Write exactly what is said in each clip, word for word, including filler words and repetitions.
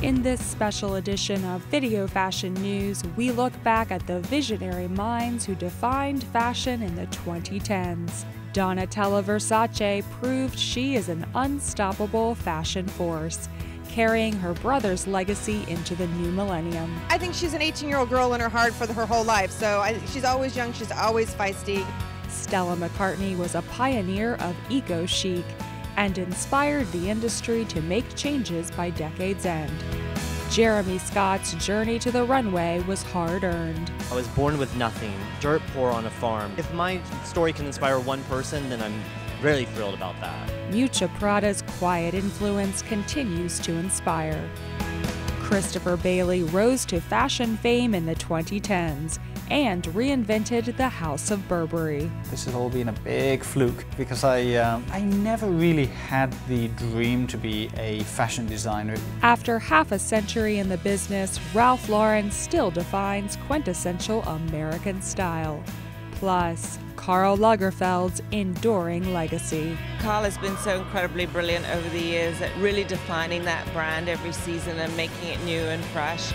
In this special edition of Video Fashion News, we look back at the visionary minds who defined fashion in the twenty tens. Donatella Versace proved she is an unstoppable fashion force, carrying her brother's legacy into the new millennium. I think she's an eighteen-year-old girl in her heart for the, her whole life, so I, she's always young, she's always feisty. Stella McCartney was a pioneer of eco-chic and inspired the industry to make changes by decade's end. Jeremy Scott's journey to the runway was hard-earned. I was born with nothing, dirt poor on a farm. If my story can inspire one person, then I'm really thrilled about that. Miuccia Prada's quiet influence continues to inspire. Christopher Bailey rose to fashion fame in the twenty tens and reinvented the House of Burberry. This has all been a big fluke because I, um, I never really had the dream to be a fashion designer. After half a century in the business, Ralph Lauren still defines quintessential American style. Plus, Karl Lagerfeld's enduring legacy. Karl has been so incredibly brilliant over the years at really defining that brand every season and making it new and fresh.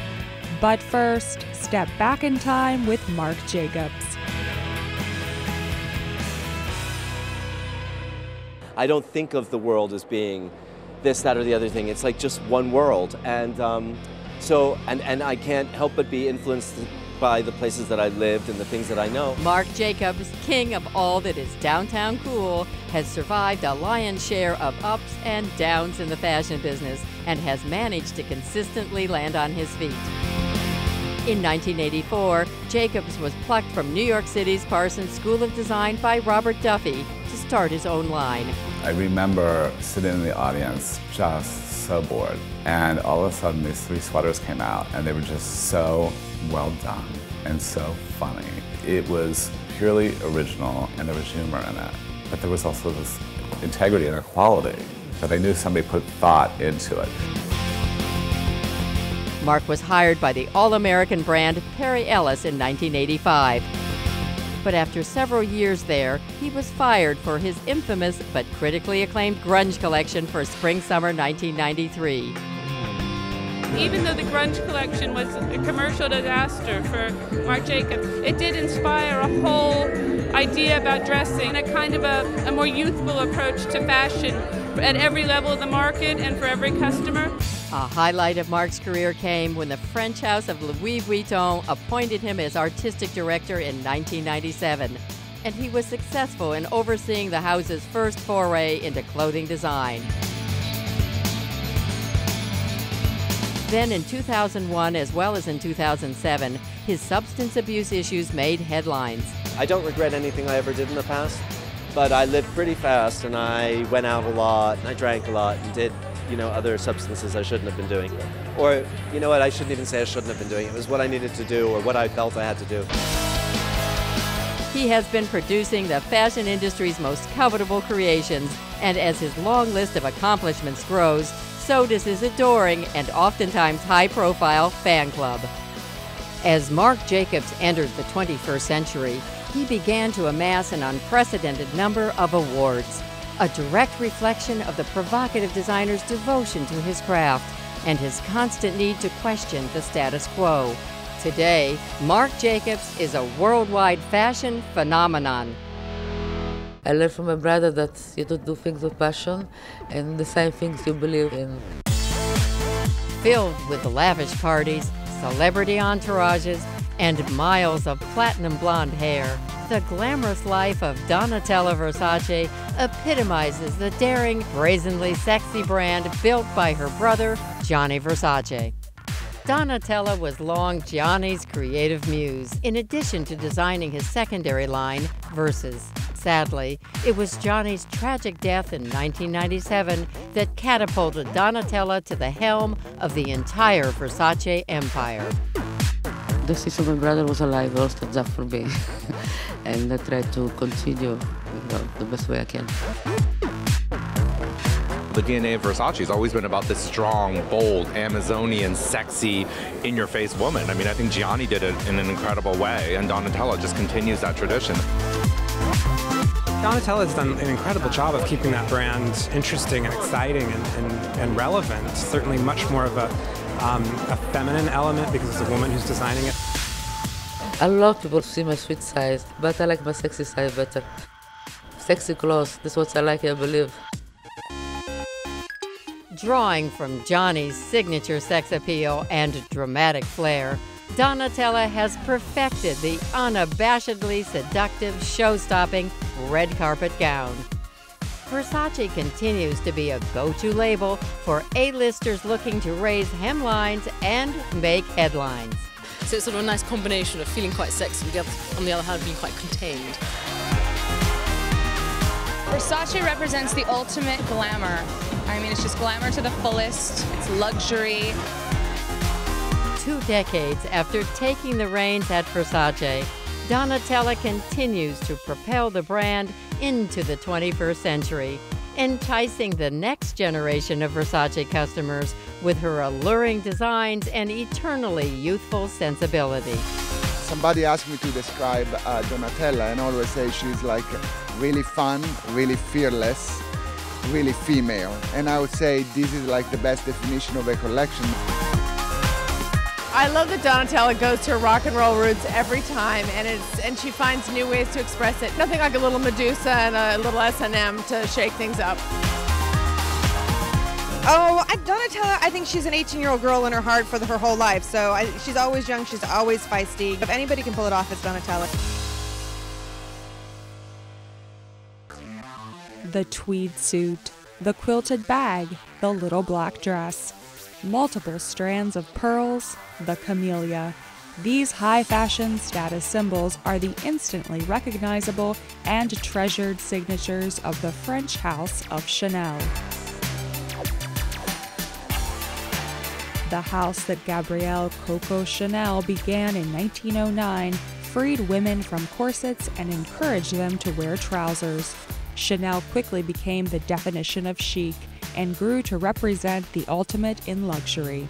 But first, step back in time with Marc Jacobs. I don't think of the world as being this, that, or the other thing. It's like just one world. And um, so, and, and I can't help but be influenced by the places that I lived and the things that I know. Marc Jacobs, king of all that is downtown cool, has survived a lion's share of ups and downs in the fashion business and has managed to consistently land on his feet. In nineteen eighty-four, Jacobs was plucked from New York City's Parsons School of Design by Robert Duffy to start his own line. I remember sitting in the audience just so bored, and all of a sudden these three sweaters came out and they were just so well done and so funny. It was purely original and there was humor in it, but there was also this integrity and equality that I knew somebody put thought into it. Marc was hired by the all-American brand Perry Ellis in nineteen eighty-five. But after several years there, he was fired for his infamous but critically acclaimed grunge collection for spring-summer nineteen ninety-three. Even though the grunge collection was a commercial disaster for Marc Jacobs, it did inspire a whole idea about dressing, a kind of a, a more youthful approach to fashion at every level of the market and for every customer. A highlight of Marc's career came when the French house of Louis Vuitton appointed him as artistic director in nineteen ninety-seven, and he was successful in overseeing the house's first foray into clothing design. Then in two thousand one, as well as in two thousand seven, his substance abuse issues made headlines. I don't regret anything I ever did in the past, but I lived pretty fast and I went out a lot and I drank a lot and did you know, other substances I shouldn't have been doing. Or, you know what, I shouldn't even say I shouldn't have been doing. It was what I needed to do or what I felt I had to do. He has been producing the fashion industry's most covetable creations, and as his long list of accomplishments grows, so does his adoring and oftentimes high-profile fan club. As Marc Jacobs entered the twenty-first century, he began to amass an unprecedented number of awards, a direct reflection of the provocative designer's devotion to his craft and his constant need to question the status quo. Today, Marc Jacobs is a worldwide fashion phenomenon. I learned from my brother that you don't do things with passion and the same things you believe in. Filled with lavish parties, celebrity entourages, and miles of platinum blonde hair, the glamorous life of Donatella Versace epitomizes the daring, brazenly sexy brand built by her brother, Gianni Versace. Donatella was long Gianni's creative muse, in addition to designing his secondary line, Versus. Sadly, it was Gianni's tragic death in nineteen ninety-seven that catapulted Donatella to the helm of the entire Versace empire. The sister of my brother was alive, all stands up for me. And I tried to continue you know, the best way I can. The D N A of Versace has always been about this strong, bold, Amazonian, sexy, in-your-face woman. I mean, I think Gianni did it in an incredible way, and Donatella just continues that tradition. Donatella has done an incredible job of keeping that brand interesting and exciting and, and, and relevant. Certainly much more of a um, a feminine element because it's a woman who's designing it. A lot of people see my sweet side, but I like my sexy side better. Sexy clothes, that's what I like, I believe. Drawing from Gianni's signature sex appeal and dramatic flair, Donatella has perfected the unabashedly seductive, show-stopping red carpet gown. Versace continues to be a go-to label for A-listers looking to raise hemlines and make headlines. So it's sort of a nice combination of feeling quite sexy, on the other hand being quite contained. Versace represents the ultimate glamour. I mean, it's just glamour to the fullest, it's luxury. Two decades after taking the reins at Versace, Donatella continues to propel the brand into the twenty-first century, enticing the next generation of Versace customers with her alluring designs and eternally youthful sensibility. Somebody asked me to describe uh, Donatella, and I always say she's like really fun, really fearless, really female. And I would say this is like the best definition of a collection. I love that Donatella goes to her rock and roll roots every time, and it's and she finds new ways to express it. Nothing like a little Medusa and a little S and M to shake things up. Oh, I, Donatella, I think she's an eighteen-year-old girl in her heart for the, her whole life, so I, she's always young, she's always feisty. If anybody can pull it off, it's Donatella. The tweed suit, the quilted bag, the little black dress. Multiple strands of pearls, the camellia. These high fashion status symbols are the instantly recognizable and treasured signatures of the French house of Chanel. The house that Gabrielle Coco Chanel began in nineteen oh nine freed women from corsets and encouraged them to wear trousers. Chanel quickly became the definition of chic and grew to represent the ultimate in luxury.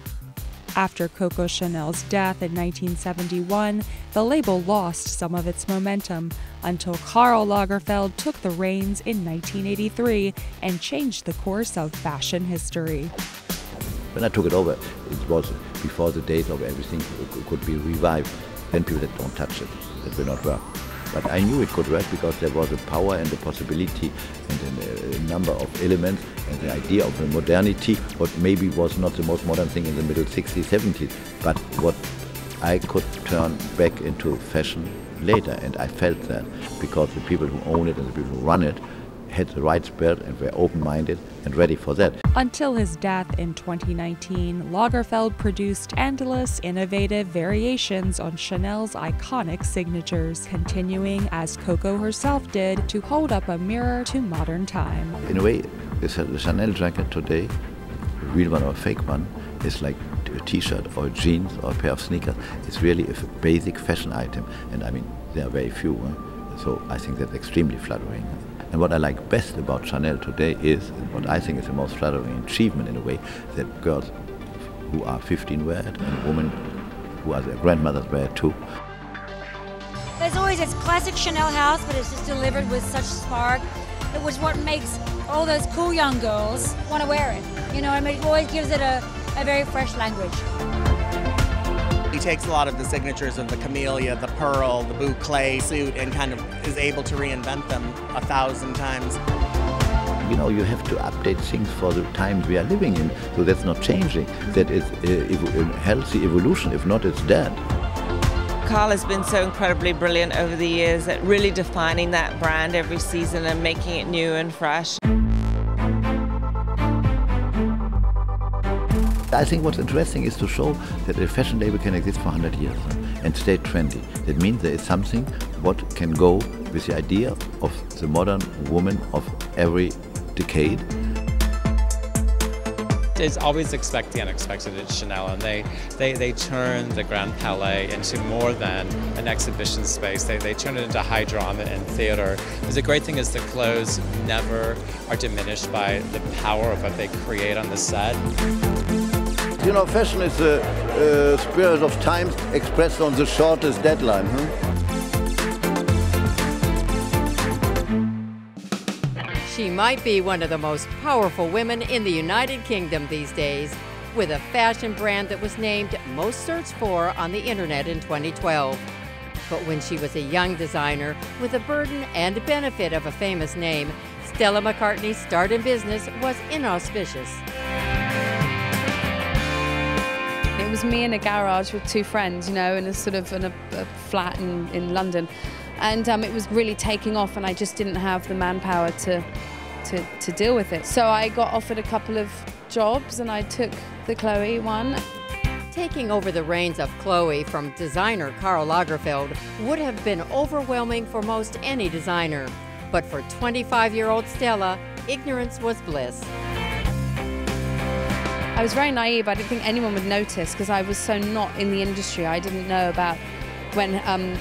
After Coco Chanel's death in nineteen seventy-one, the label lost some of its momentum until Karl Lagerfeld took the reins in nineteen eighty-three and changed the course of fashion history. When I took it over, it was before the days of everything could be revived, and people that don't touch it, that will not work. But I knew it could work because there was a power and a possibility and a number of elements and the idea of the modernity, what maybe was not the most modern thing in the middle sixties, seventies, but what I could turn back into fashion later. And I felt that because the people who own it and the people who run it had the right spirit and were open-minded and ready for that. Until his death in twenty nineteen, Lagerfeld produced endless innovative variations on Chanel's iconic signatures, continuing, as Coco herself did, to hold up a mirror to modern time. In a way, the Chanel jacket today, a real one or a fake one, is like a t-shirt or jeans or a pair of sneakers. It's really a basic fashion item, and I mean, there are very few, huh? So I think that's extremely flattering. And what I like best about Chanel today is, and what I think is the most flattering achievement in a way, that girls who are fifteen wear it, and women who are their grandmothers wear it too. There's always this classic Chanel house, but it's just delivered with such spark. It was what makes all those cool young girls want to wear it. You know, I mean, it always gives it a, a very fresh language. He takes a lot of the signatures of the camellia, the pearl, the boucle suit, and kind of is able to reinvent them a thousand times. You know, you have to update things for the times we are living in, so that's not changing. That is a, a healthy evolution. If not, it's dead. Karl has been so incredibly brilliant over the years at really defining that brand every season and making it new and fresh. I think what's interesting is to show that a fashion label can exist for one hundred years and stay trendy. That means there is something what can go with the idea of the modern woman of every decade. It's always expect the unexpected at Chanel, and they, they, they turn the Grand Palais into more than an exhibition space. They, they turn it into high drama and theater. The great thing is the clothes never are diminished by the power of what they create on the set. You know, fashion is the uh, spirit of time expressed on the shortest deadline. Hmm? She might be one of the most powerful women in the United Kingdom these days, with a fashion brand that was named most searched for on the internet in twenty twelve. But when she was a young designer with the burden and benefit of a famous name, Stella McCartney's start in business was inauspicious. It was me in a garage with two friends, you know, in a sort of in a, a flat in, in London. And um, it was really taking off, and I just didn't have the manpower to, to, to deal with it. So I got offered a couple of jobs, and I took the Chloe one. Taking over the reins of Chloe from designer Karl Lagerfeld would have been overwhelming for most any designer. But for twenty-five-year-old Stella, ignorance was bliss. I was very naive. I didn't think anyone would notice because I was so not in the industry. I didn't know about when um,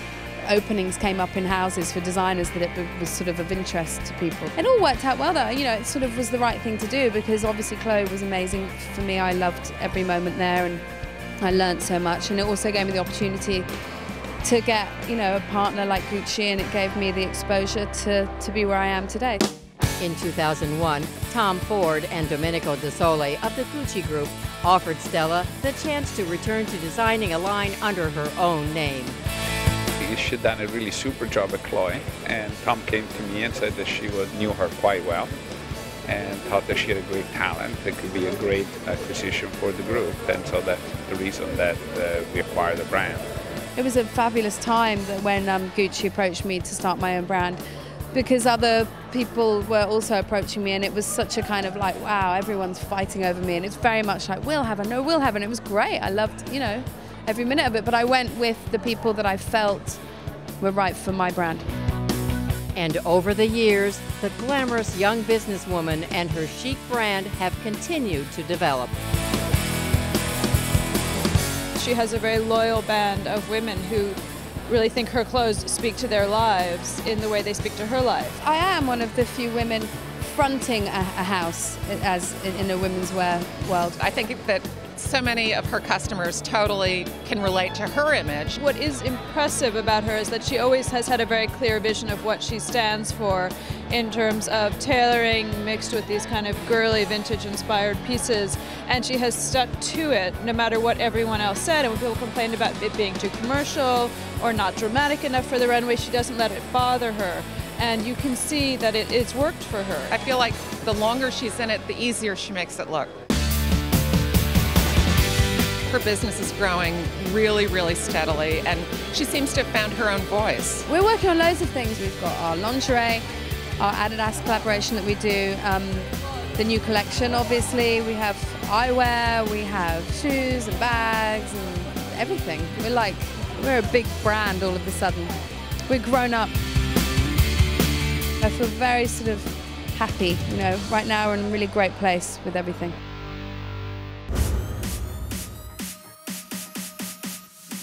openings came up in houses for designers that it was sort of of interest to people. It all worked out well though, you know, it sort of was the right thing to do because obviously Chloe was amazing for me. I loved every moment there and I learned so much, and it also gave me the opportunity to get, you know, a partner like Gucci, and it gave me the exposure to, to be where I am today. In two thousand one, Tom Ford and Domenico De Sole of the Gucci Group offered Stella the chance to return to designing a line under her own name. She'd done a really super job at Chloe, and Tom came to me and said that she was, knew her quite well and thought that she had a great talent that could be a great acquisition for the group, and so that's the reason that uh, we acquired the brand. It was a fabulous time that when um, Gucci approached me to start my own brand, because other people were also approaching me, and it was such a kind of like, wow, everyone's fighting over me, and it's very much like, we'll have her, no, we'll have her, and it was great. I loved, you know, every minute of it, but I went with the people that I felt were right for my brand. And over the years, the glamorous young businesswoman and her chic brand have continued to develop. She has a very loyal band of women who really think her clothes speak to their lives in the way they speak to her life. I am one of the few women fronting a, a house as in, in a women's wear world. I think that so many of her customers totally can relate to her image. What is impressive about her is that she always has had a very clear vision of what she stands for in terms of tailoring mixed with these kind of girly vintage inspired pieces, and she has stuck to it no matter what everyone else said. And when people complained about it being too commercial or not dramatic enough for the runway, she doesn't let it bother her. And you can see that it, it's worked for her. I feel like the longer she's in it, the easier she makes it look. Her business is growing really, really steadily, and she seems to have found her own voice. We're working on loads of things. We've got our lingerie, our Adidas collaboration that we do, um, the new collection, obviously. We have eyewear, we have shoes and bags and everything. We're like, we're a big brand all of a sudden. We're grown up. I feel very sort of happy, you know. Right now we're in a really great place with everything.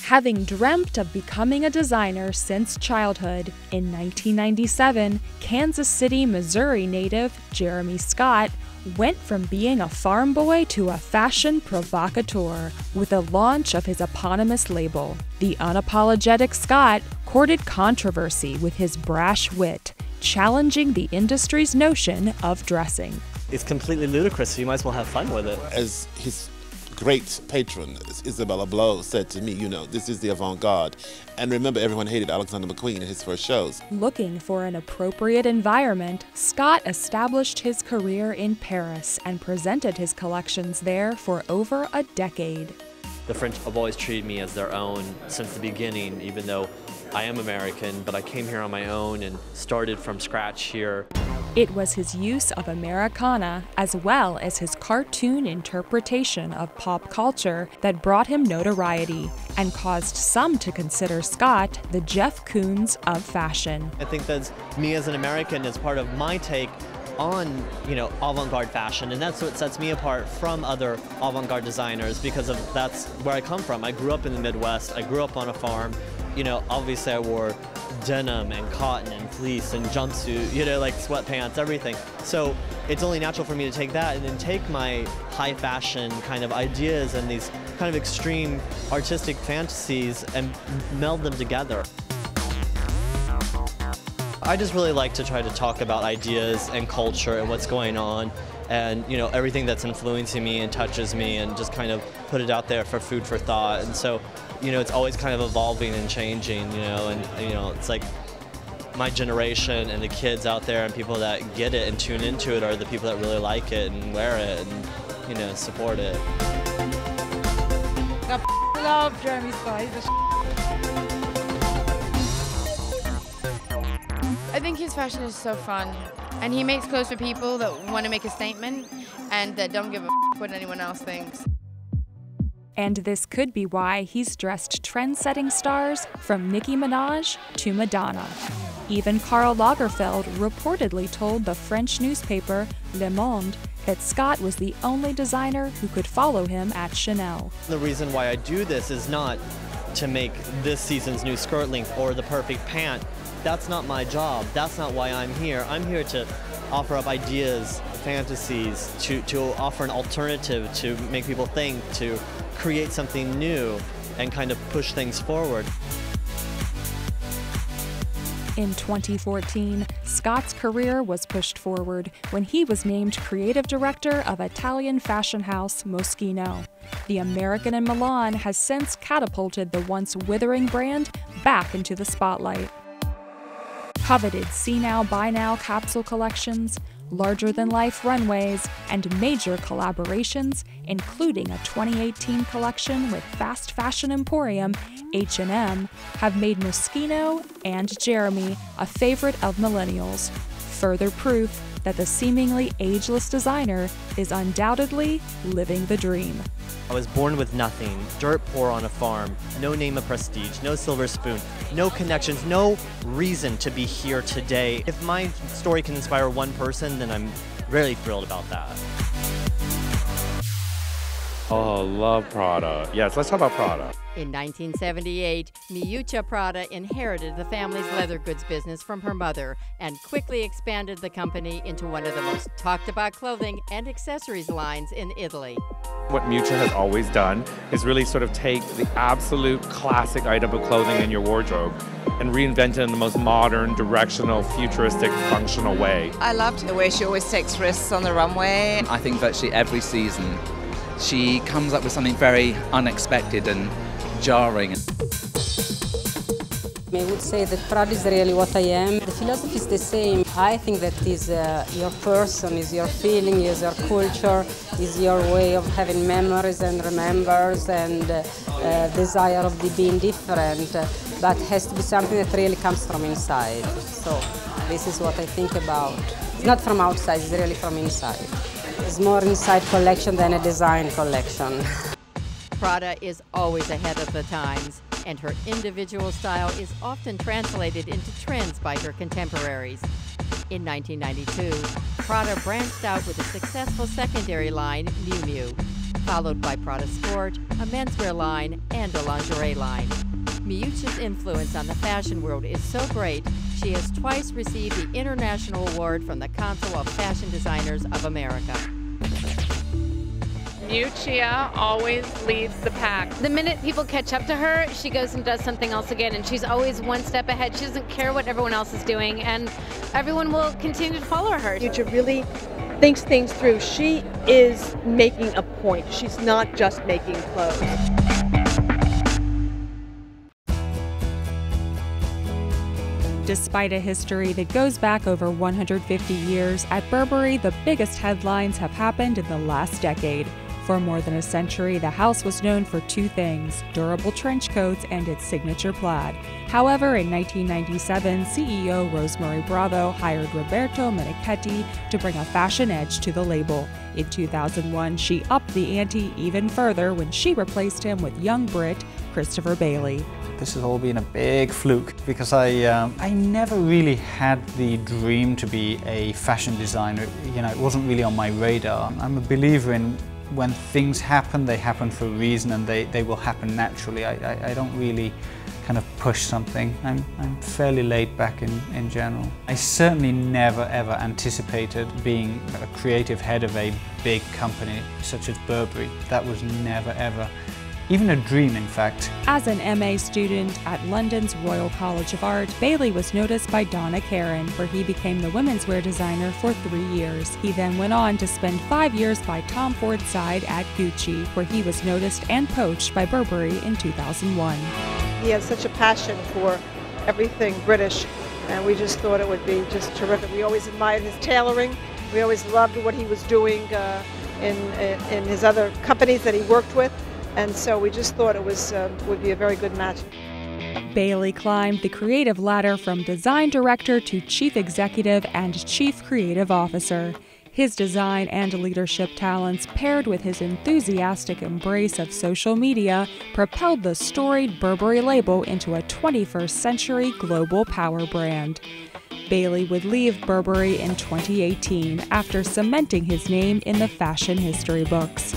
Having dreamt of becoming a designer since childhood, in nineteen ninety-seven, Kansas City, Missouri native Jeremy Scott went from being a farm boy to a fashion provocateur with the launch of his eponymous label. The unapologetic Scott courted controversy with his brash wit, challenging the industry's notion of dressing. It's completely ludicrous, so you might as well have fun with it. As his great patron, Isabella Blow, said to me, you know, this is the avant-garde. And remember, everyone hated Alexander McQueen in his first shows. Looking for an appropriate environment, Scott established his career in Paris and presented his collections there for over a decade. The French have always treated me as their own since the beginning, even though I am American, but I came here on my own and started from scratch here. It was his use of Americana, as well as his cartoon interpretation of pop culture, that brought him notoriety and caused some to consider Scott the Jeff Koons of fashion. I think that's me as an American as part of my take on, you know, avant-garde fashion, and that's what sets me apart from other avant-garde designers, because of that's where I come from. I grew up in the Midwest, I grew up on a farm. You know, obviously I wore denim and cotton and fleece and jumpsuit, you know, like sweatpants, everything. So it's only natural for me to take that and then take my high fashion kind of ideas and these kind of extreme artistic fantasies and meld them together. I just really like to try to talk about ideas and culture and what's going on, and you know, everything that's influencing me and touches me, and just kind of put it out there for food for thought. And so, you know, it's always kind of evolving and changing, you know, and you know, it's like my generation and the kids out there and people that get it and tune into it are the people that really like it and wear it and, you know, support it. I love Jeremy Scott. He's the I think his fashion is so fun, and he makes clothes for people that want to make a statement and that don't give a f what anyone else thinks. And this could be why he's dressed trend-setting stars from Nicki Minaj to Madonna. Even Karl Lagerfeld reportedly told the French newspaper Le Monde that Scott was the only designer who could follow him at Chanel. The reason why I do this is not to make this season's new skirt length or the perfect pant. That's not my job. That's not why I'm here. I'm here to offer up ideas, fantasies, to, to offer an alternative, to make people think, to create something new and kind of push things forward. In twenty fourteen, Scott's career was pushed forward when he was named creative director of Italian fashion house Moschino. The American in Milan has since catapulted the once withering brand back into the spotlight. Coveted see now, buy now capsule collections, larger-than-life runways, and major collaborations, including a twenty eighteen collection with fast fashion emporium H and M, have made Moschino and Jeremy a favorite of millennials, further proof that the seemingly ageless designer is undoubtedly living the dream. I was born with nothing, dirt poor on a farm, no name of prestige, no silver spoon, no connections, no reason to be here today. If my story can inspire one person, then I'm really thrilled about that. Oh, love Prada. Yes, let's talk about Prada. In nineteen seventy-eight, Miuccia Prada inherited the family's leather goods business from her mother and quickly expanded the company into one of the most talked about clothing and accessories lines in Italy. What Miuccia has always done is really sort of take the absolute classic item of clothing in your wardrobe and reinvent it in the most modern, directional, futuristic, functional way. I loved the way she always takes risks on the runway. I think virtually every season she comes up with something very unexpected and jarring. I would say that Prada is really what I am. The philosophy is the same. I think that is uh, your person, is your feeling, is your culture, is your way of having memories and remembers and uh, uh, desire of the being different, uh, but has to be something that really comes from inside. So this is what I think about. It's not from outside, it's really from inside. It's more inside collection than a design collection. Prada is always ahead of the times, and her individual style is often translated into trends by her contemporaries. In nineteen ninety-two, Prada branched out with a successful secondary line, Miu Miu, followed by Prada Sport, a menswear line, and a lingerie line. Miuccia's influence on the fashion world is so great, she has twice received the International Award from the Council of Fashion Designers of America. Miuccia always leads the pack. The minute people catch up to her, she goes and does something else again, and she's always one step ahead. She doesn't care what everyone else is doing, and everyone will continue to follow her. Miuccia really thinks things through. She is making a point. She's not just making clothes. Despite a history that goes back over one hundred fifty years, at Burberry, the biggest headlines have happened in the last decade. For more than a century, the house was known for two things: durable trench coats and its signature plaid. However, in nineteen ninety-seven, C E O Rosemary Bravo hired Roberto Menichetti to bring a fashion edge to the label. In two thousand one, she upped the ante even further when she replaced him with young Brit Christopher Bailey. This has all been a big fluke because I, um, I never really had the dream to be a fashion designer. You know, it wasn't really on my radar. I'm a believer in when things happen, they happen for a reason and they, they will happen naturally. I, I, I don't really kind of push something. I'm, I'm fairly laid back in, in general. I certainly never ever anticipated being a creative head of a big company such as Burberry. That was never ever even a dream, in fact. As an M A student at London's Royal College of Art, Bailey was noticed by Donna Karan, where he became the women's wear designer for three years. He then went on to spend five years by Tom Ford's side at Gucci, where he was noticed and poached by Burberry in two thousand one. He had such a passion for everything British, and we just thought it would be just terrific. We always admired his tailoring. We always loved what he was doing uh, in, in his other companies that he worked with, and so we just thought it was uh, would be a very good match. Bailey climbed the creative ladder from design director to chief executive and chief creative officer. His design and leadership talents, paired with his enthusiastic embrace of social media, propelled the storied Burberry label into a twenty-first century global power brand. Bailey would leave Burberry in twenty eighteen after cementing his name in the fashion history books.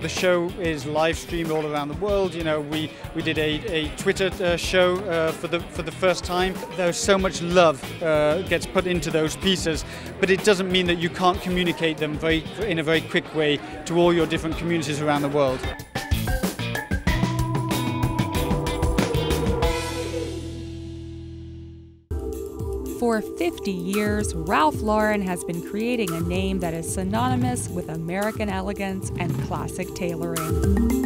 The show is live streamed all around the world. You know, we, we did a, a Twitter uh, show uh, for the for the first time. There's so much love uh, gets put into those pieces, but it doesn't mean that you can't communicate them very in a very quick way to all your different communities around the world. For fifty years, Ralph Lauren has been creating a name that is synonymous with American elegance and classic tailoring.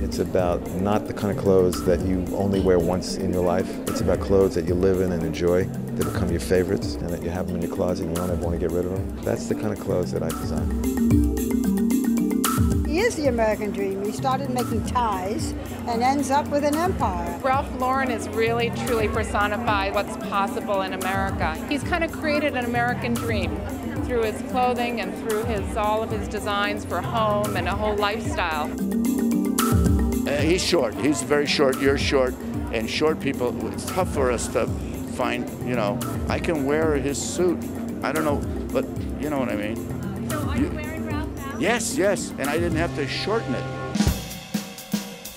It's about not the kind of clothes that you only wear once in your life. It's about clothes that you live in and enjoy, that become your favorites, and that you have them in your closet and you don't ever want to get rid of them. That's the kind of clothes that I design. He is the American dream. He started making ties and ends up with an empire. Ralph Lauren is really, truly personified what's possible in America. He's kind of created an American dream through his clothing and through his all of his designs for home and a whole lifestyle. Uh, he's short. He's very short. You're short. And short people, it's tough for us to find, you know, I can wear his suit. I don't know, but you know what I mean. So are you, you wearing Ralph now? Yes, yes. And I didn't have to shorten it.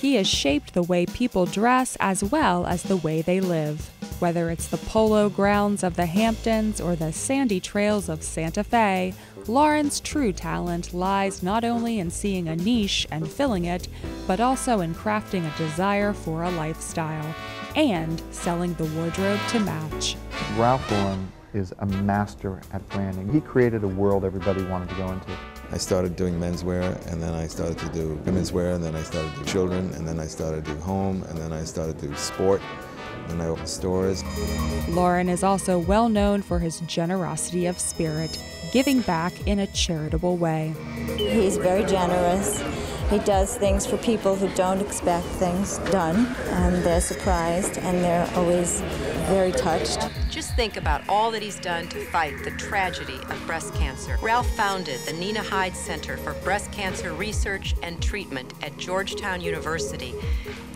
He has shaped the way people dress as well as the way they live. Whether it's the polo grounds of the Hamptons or the sandy trails of Santa Fe, Lauren's true talent lies not only in seeing a niche and filling it, but also in crafting a desire for a lifestyle and selling the wardrobe to match. Ralph Lauren is a master at branding. He created a world everybody wanted to go into. I started doing menswear, and then I started to do women's wear, and then I started to do children, and then I started to do home, and then I started to do sport, and I opened stores. Lauren is also well known for his generosity of spirit, giving back in a charitable way. He's very generous. He does things for people who don't expect things done. Um, they're surprised, and they're always very touched. Just think about all that he's done to fight the tragedy of breast cancer. Ralph founded the Nina Hyde Center for Breast Cancer Research and Treatment at Georgetown University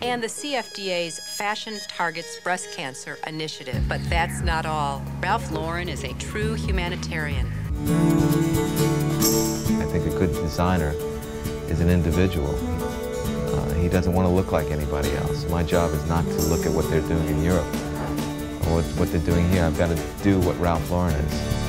and the C F D A's Fashion Targets Breast Cancer Initiative. But that's not all. Ralph Lauren is a true humanitarian. I think a good designer is an individual. Uh, he doesn't want to look like anybody else. My job is not to look at what they're doing in Europe. What, what they're doing here. I've got to do what Ralph Lauren is.